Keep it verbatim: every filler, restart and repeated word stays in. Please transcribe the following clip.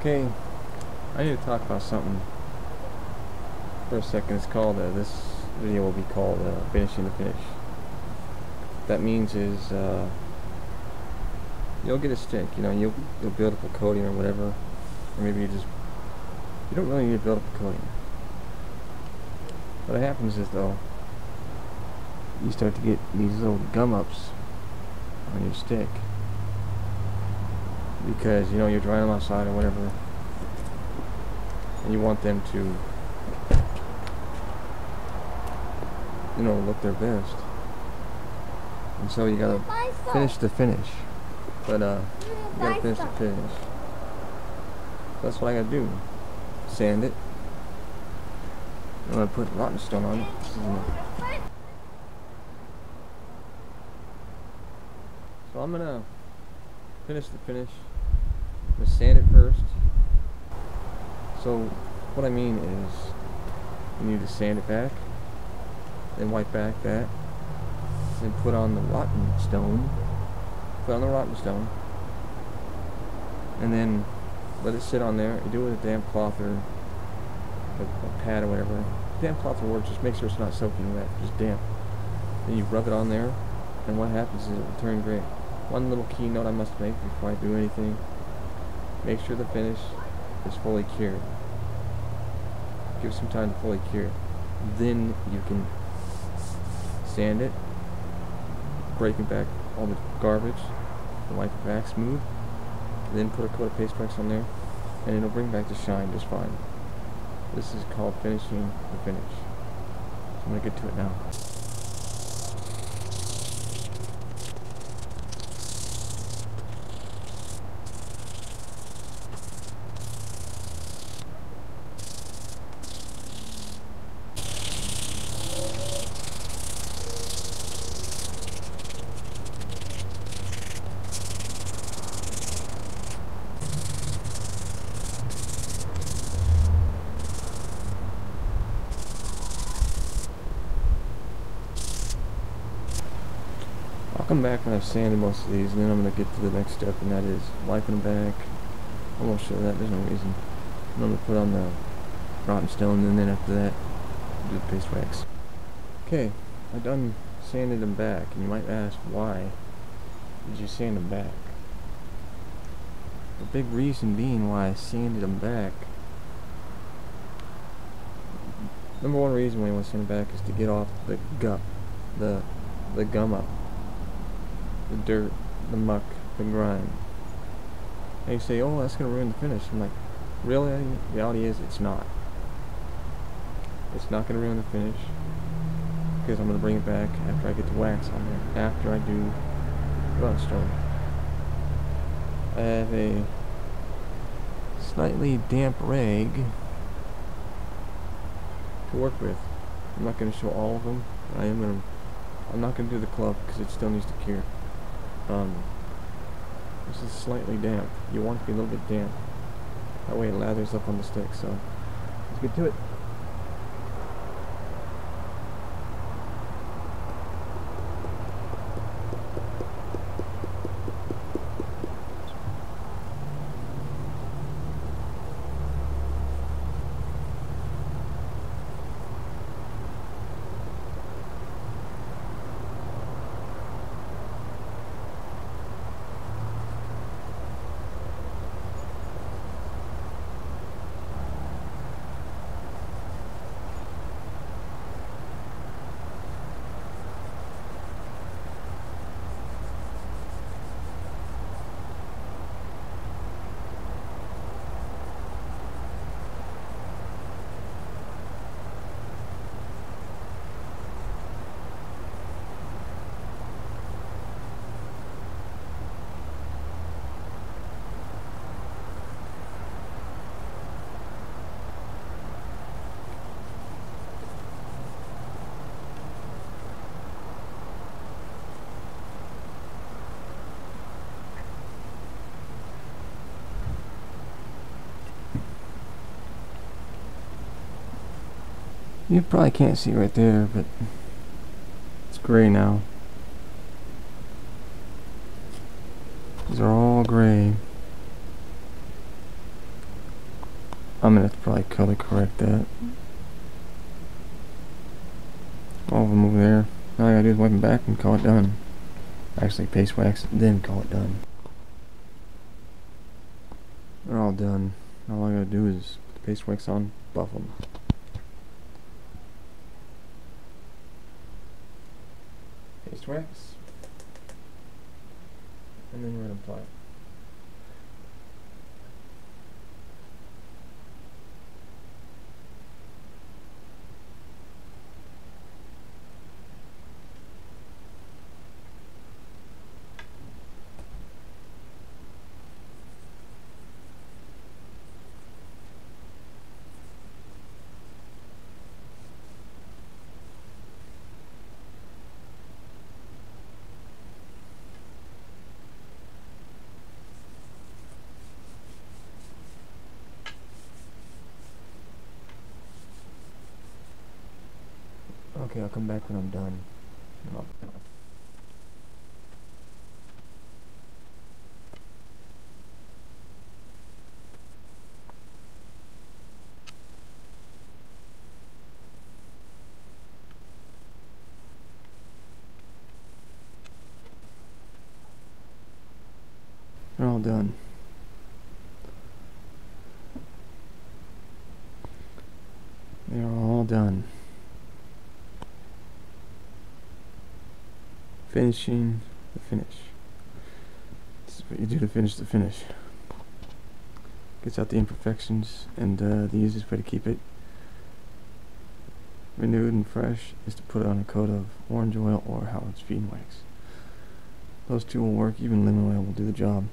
Okay, I need to talk about something for a second. It's called, uh, this video will be called uh, Finishing the Finish. What that means is, uh, you'll get a stick, you know, you'll, you'll build up a coating or whatever, or maybe you just, you don't really need to build up a coating. What happens is, though, you start to get these little gum-ups on your stick, because you know you're drying them outside or whatever, and you want them to, you know, look their best, and so you gotta finish the finish. But uh, you gotta finish the finish. So that's what I gotta do. Sand it. I'm gonna put Rottenstone on it. So I'm gonna finish the finish. I'm gonna sand it first. So what I mean is, you need to sand it back, then wipe back that, then put on the Rottenstone, put on the Rottenstone, and then let it sit on there. You do it with a damp cloth or a, a pad or whatever. Damp cloth will work. Just make sure it's not soaking wet. Just damp. Then you rub it on there, and what happens is it will turn gray. One little key note I must make before I do anything: make sure the finish is fully cured. Give it some time to fully cure. Then you can sand it, breaking back all the garbage, and wipe it back smooth. Then put a coat of Paste Wax on there, and it'll bring back the shine just fine. This is called finishing the finish. So I'm gonna get to it now. Come back when I've sanded most of these, and then I'm going to get to the next step, and that is wiping them back. I'm almost sure that there's no reason. And I'm going to put on the Rottenstone, and then after that, do the Paste Wax. Okay, I've done sanded them back, and you might ask, why did you sand them back? The big reason being why I sanded them back. Number one reason why you want to sand them back is to get off the gut, the the gum up. The dirt, the muck, the grime. And you say, oh, that's going to ruin the finish. I'm like, really? The reality is, it's not. It's not going to ruin the finish, because I'm going to bring it back after I get the wax on there, after I do Rottenstone. I have a slightly damp rag to work with. I'm not going to show all of them. I am going to, I'm not going to do the club because it still needs to cure. Um, this is slightly damp. You want it to be a little bit damp. That way it lathers up on the stick, so let's get to it. You probably can't see right there, but it's gray now. These are all gray. I'm gonna probably color correct that. All of them over there. All I gotta do is wipe them back and call it done. Actually, paste wax, then call it done. They're all done. All I gotta do is put the paste wax on, buff them. Paste wax, and then we're gonna apply it. Okay, I'll come back when I'm done. No. They're all done. They're all done. Finishing the finish. This is what you do to finish the finish. Gets out the imperfections, and uh, the easiest way to keep it renewed and fresh is to put on a coat of orange oil or Howard's beeswax. Those two will work. Even lemon oil will do the job.